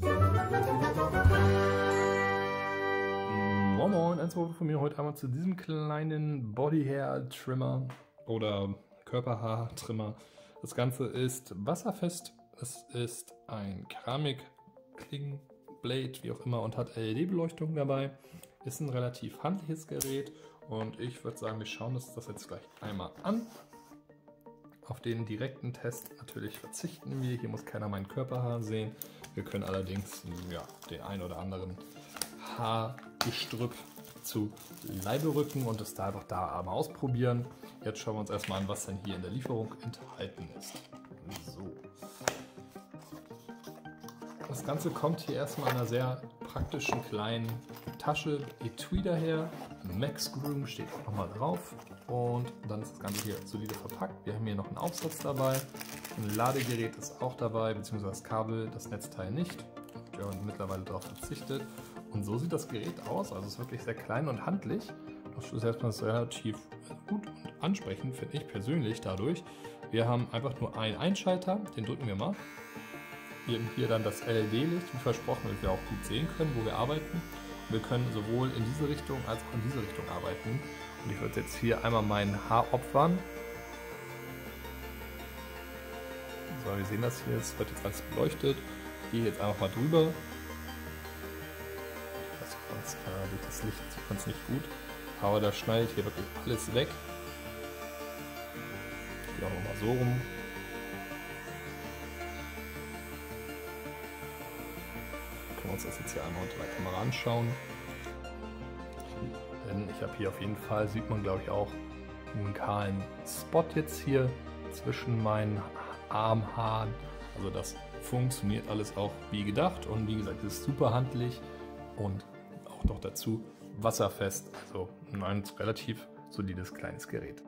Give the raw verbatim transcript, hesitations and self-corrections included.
Moin Moin, eins Wort von mir heute einmal zu diesem kleinen Body Hair Trimmer oder Körperhaar Trimmer. Das Ganze ist wasserfest, es ist ein Keramik Kling Blade, wie auch immer, und hat L E D-Beleuchtung dabei. Ist ein relativ handliches Gerät und ich würde sagen, wir schauen uns das jetzt gleich einmal an. Auf den direkten Test natürlich verzichten wir. Hier muss keiner mein Körperhaar sehen. Wir können allerdings ja, den ein oder anderen Haargestrüpp zu Leibe rücken und es da einfach da einmal ausprobieren. Jetzt schauen wir uns erstmal an, was denn hier in der Lieferung enthalten ist. So. Das Ganze kommt hier erstmal in einer sehr praktischen kleinen Tasche, Etui daher. MAXGROOM steht auch nochmal drauf. Und dann ist das Ganze hier solide verpackt. Wir haben hier noch einen Aufsatz dabei. Ein Ladegerät ist auch dabei, beziehungsweise das Kabel, das Netzteil nicht. Wir haben mittlerweile darauf verzichtet. Und so sieht das Gerät aus. Also es ist wirklich sehr klein und handlich. Das ist erstmal relativ gut und ansprechend, finde ich persönlich dadurch. Wir haben einfach nur einen Einschalter, den drücken wir mal. Hier dann das L E D-Licht, wie versprochen, damit wir auch gut sehen können, wo wir arbeiten. Wir können sowohl in diese Richtung als auch in diese Richtung arbeiten. Und ich würde jetzt hier einmal mein Haar opfern. So, wir sehen das hier, es wird jetzt ganz beleuchtet. Ich gehe jetzt einfach mal drüber. Das ist ganz, das Licht sieht ganz nicht gut, aber da schneide ich hier wirklich alles weg. Ich gehe auch nochmal so rum. Uns das jetzt hier einmal unter der Kamera anschauen. Denn ich habe hier auf jeden Fall, sieht man glaube ich auch, einen kahlen Spot jetzt hier zwischen meinen Armhaaren. Also das funktioniert alles auch wie gedacht und wie gesagt, es ist super handlich und auch noch dazu wasserfest. Also ein relativ solides kleines Gerät.